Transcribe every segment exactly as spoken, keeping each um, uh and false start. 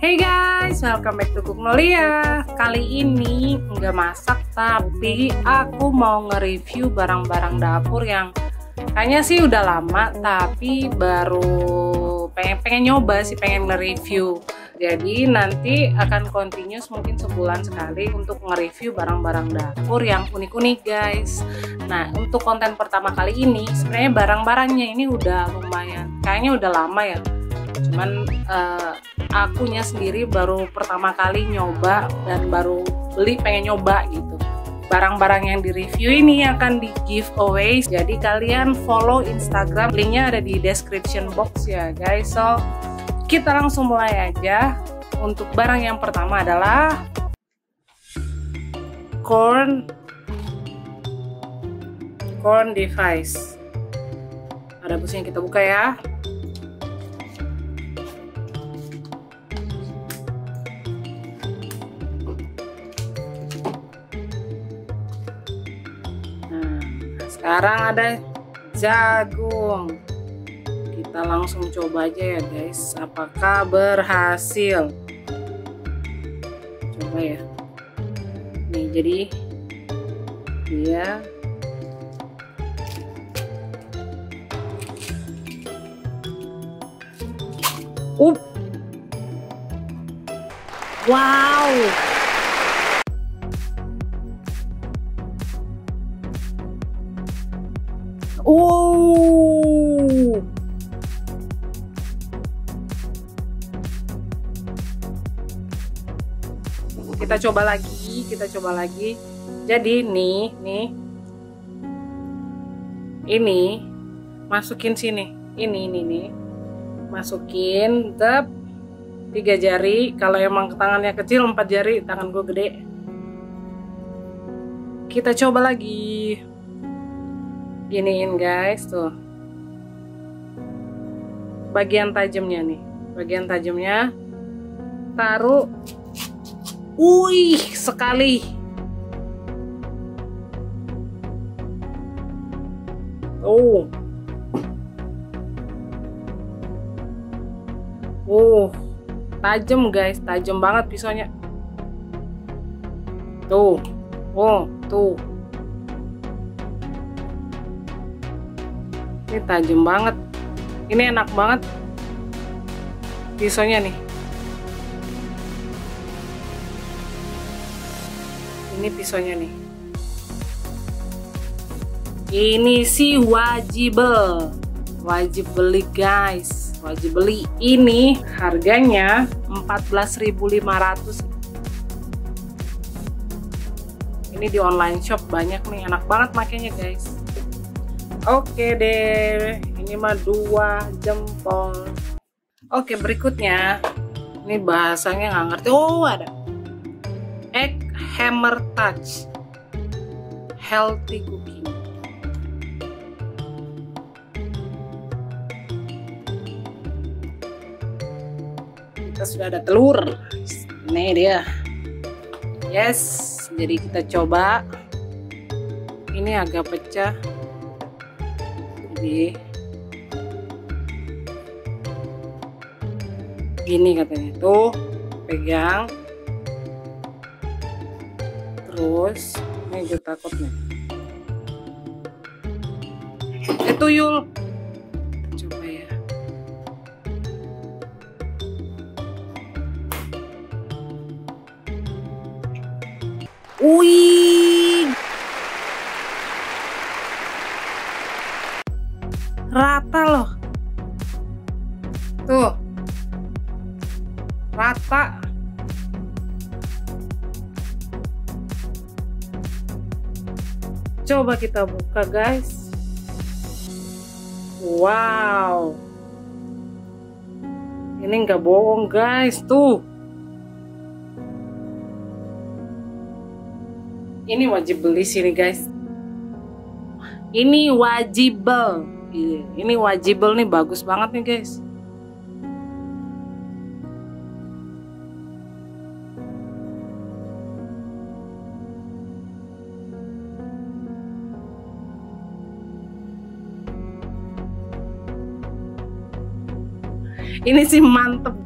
Hey guys, welcome back to CookNolia. Kali ini nggak masak, tapi aku mau nge-review barang-barang dapur yang kayaknya sih udah lama, tapi baru pengen pengen nyoba sih, pengen nge-review. Jadi nanti akan continuous mungkin sebulan sekali untuk nge-review barang-barang dapur yang unik-unik guys. Nah, untuk konten pertama kali ini sebenarnya barang-barangnya ini udah lumayan, kayaknya udah lama ya. Cuman uh, akunya sendiri baru pertama kali nyoba dan baru beli, pengen nyoba gitu. Barang-barang yang di review ini akan di giveaway, jadi kalian follow Instagram, linknya ada di description box ya guys. So kita langsung mulai aja. Untuk barang yang pertama adalah corn corn device. Ada busnya, kita buka ya. Sekarang ada jagung, kita langsung coba aja ya guys, apakah berhasil. Coba ya nih, jadi dia up. Wow, oh, kita coba lagi, kita coba lagi. Jadi nih, nih, ini masukin sini, ini, ini, nih, masukin, tep, tiga jari. Kalau emang tangannya kecil, empat jari. Tangan gue gede. Kita coba lagi. Giniin guys, tuh bagian tajamnya nih, bagian tajamnya taruh. Wih, sekali. Oh, oh, tajam guys, tajam banget pisaunya. Tuh, oh, tuh. Ini tajam banget, ini enak banget pisaunya nih. Ini pisaunya nih. Ini sih wajib, wajib beli guys, wajib beli. Ini harganya empat belas ribu lima ratus. Ini di online shop banyak nih, enak banget makanya guys. Oke deh, ini mah dua jempol. Oke, berikutnya ini bahasanya nggak ngerti. Oh, ada egg hammer touch healthy cooking. Kita sudah ada telur. Ini dia. Yes, jadi kita coba. Ini agak pecah. Gini katanya, tuh pegang terus. Ini gue takut nih, eh tuyul. Coba ya, wih, rata loh, tuh rata. Coba kita buka guys. Wow, ini nggak bohong guys, tuh ini wajib beli sini guys. Ini wajibel. Ini wajibel nih, bagus banget nih guys. Ini sih mantep.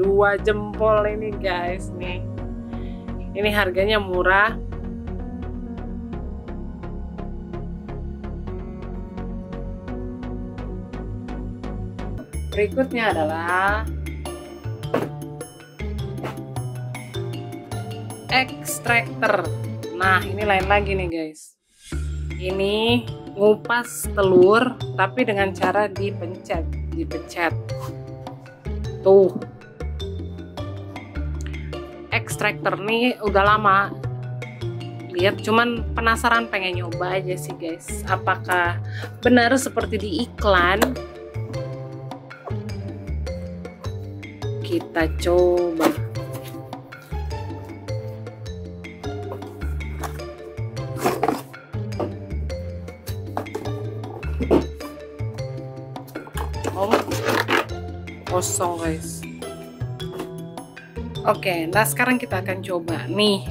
dua jempol ini guys nih. Ini harganya murah. Berikutnya adalah extractor. Nah, ini lain lagi nih guys. Ini ngupas telur tapi dengan cara dipencet, dipencet. Tuh. Extractor nih udah lama lihat, cuman penasaran pengen nyoba aja sih guys. Apakah benar seperti di iklan? Kita coba. Om, kosong guys. Oke, nah sekarang kita akan coba nih.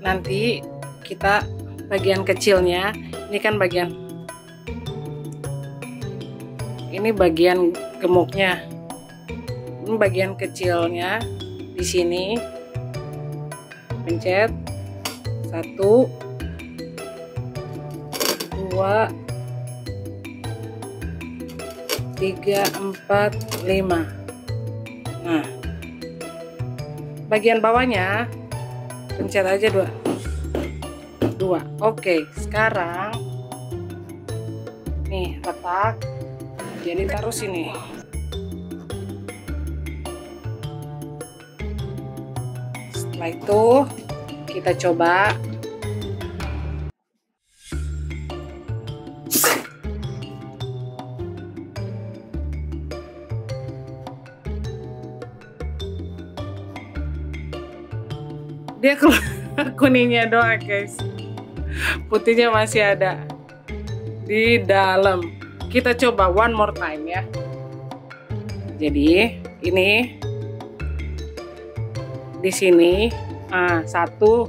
Nanti kita bagian kecilnya, ini kan bagian, ini bagian gemuknya. Bagian kecilnya di sini, pencet satu, dua, tiga, empat, lima. Nah, bagian bawahnya pencet aja dua, dua. Oke, sekarang nih letak, jadi taruh sini. Setelah itu kita coba. Dia keluar kuningnya doang guys, putihnya masih ada di dalam. Kita coba one more time ya. Jadi ini di sini, ah, satu,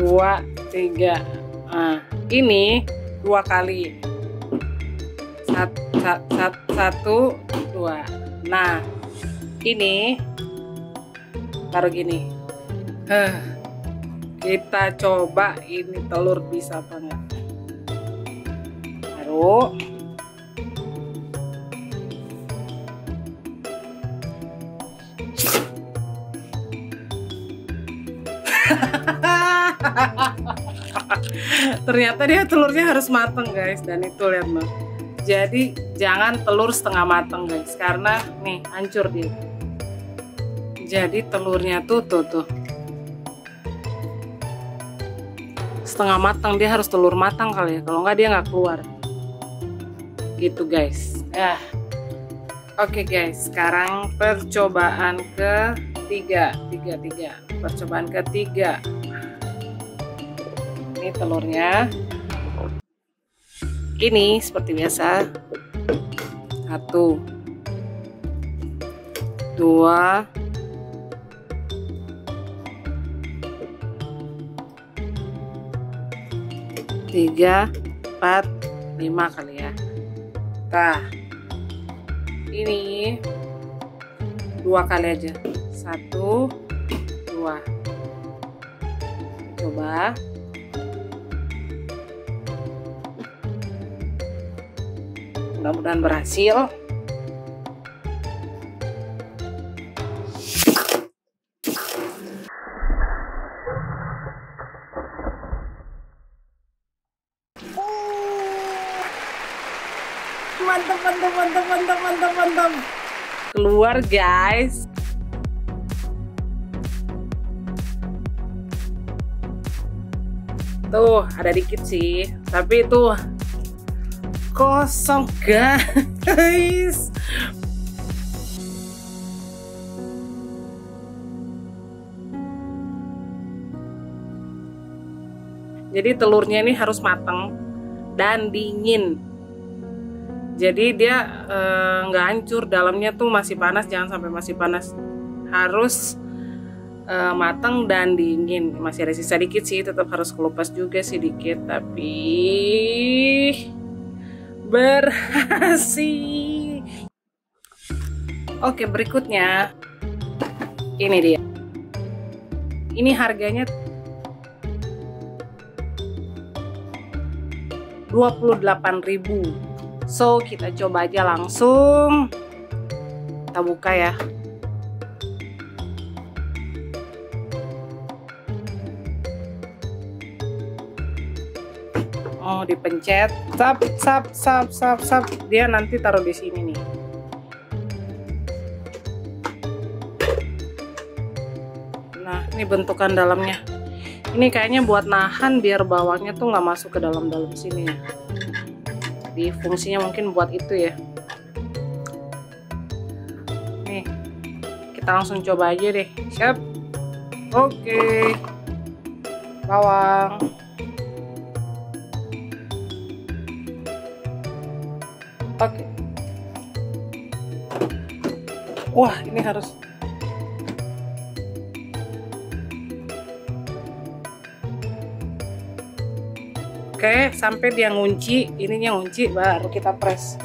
dua, tiga. Ah, ini dua kali, sat, sat, sat, satu, dua. Nah, ini taruh gini. Huh, kita coba ini telur bisa apa enggak. Taruh. Ternyata dia telurnya harus mateng guys, dan itu lihat mah. Jadi jangan telur setengah mateng guys, karena nih hancur dia. Jadi telurnya tuh tuh tuh setengah matang, dia harus telur matang kali ya. Kalau nggak dia nggak keluar. Gitu guys. Ya. Oke guys, sekarang percobaan ketiga, tiga tiga. Percobaan ketiga. Ini telurnya, ini seperti biasa, satu, dua, tiga, empat, lima kali ya. Nah, ini dua kali aja, satu, dua. Coba. Mudah-mudahan berhasil. Mantap, mantap, mantap, mantap, mantap, mantap. Keluar guys. Tuh, ada dikit sih, tapi itu kosong guys. Jadi telurnya ini harus matang dan dingin. Jadi dia nggak eh, hancur, dalamnya tuh masih panas, jangan sampai masih panas. Harus eh, matang dan dingin. Masih ada sisa dikit sih, tetap harus kelupas juga sih dikit, tapi berhasil. Oke, berikutnya ini dia. Ini harganya dua puluh delapan ribu. So, kita coba aja langsung. Kita buka ya. Oh, dipencet. Sap, sap, sap, sap, sap. Dia nanti taruh di sini nih. Nah, ini bentukan dalamnya. Ini kayaknya buat nahan biar bawangnya tuh nggak masuk ke dalam-dalam sini ya. Di fungsinya mungkin buat itu ya. Nih, kita langsung coba aja deh. Siap. Oke. Okay. Bawang. Oke. Okay. Wah, ini harus. Oke, sampai dia ngunci, ininya ngunci, baru kita press.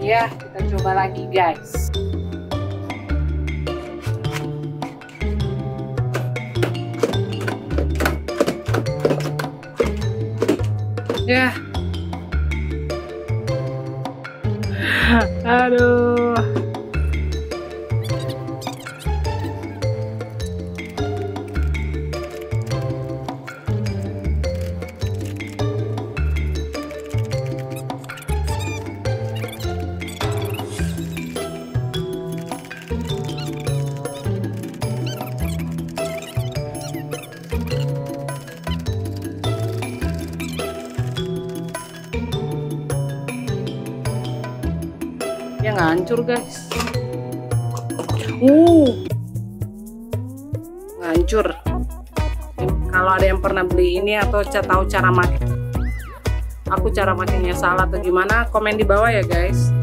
Ya, kita coba lagi, guys. Ya. Aduh. Yang hancur guys, uh, hancur. Kalau ada yang pernah beli ini atau tahu cara makin, aku cara makinnya salah atau gimana, komen di bawah ya guys.